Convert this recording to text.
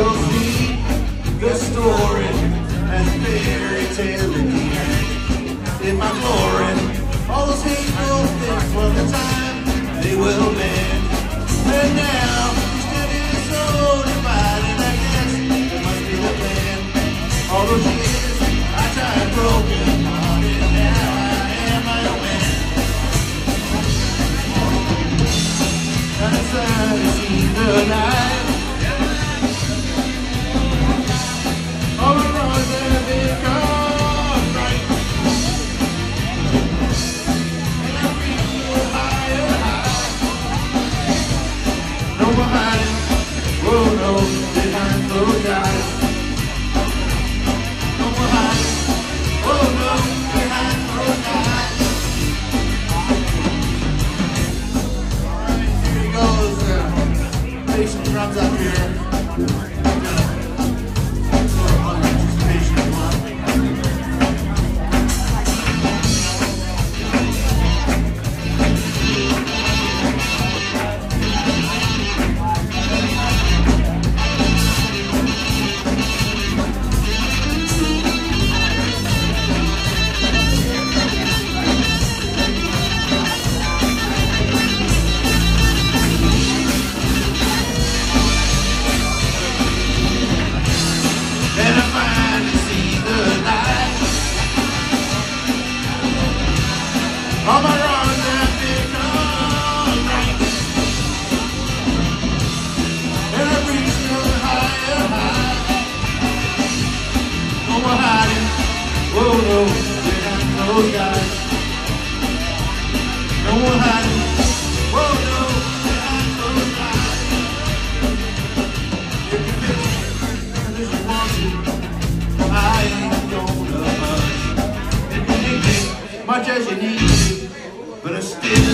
You'll see the story as fairy tale in my glory. All those hateful things for the time they will mend. And now instead is so divided, I guess it must be the plan. All those years I tried broken. The night all the roads have become bright, and I'm reaching a higher high. No more hiding, oh no, behind closed eyes. No more hiding, oh no, behind closed eyes. All right, here he goes now. Some drums up here. I'm gonna sort of anticipation of all my wrongs have become right, and I've reached a higher high. No more hiding, oh no, behind closed eyes. No more hiding, oh no, behind closed eyes. If you feel me, if you want to, I ain't gonna budge. If you need me, much as you need me, but I still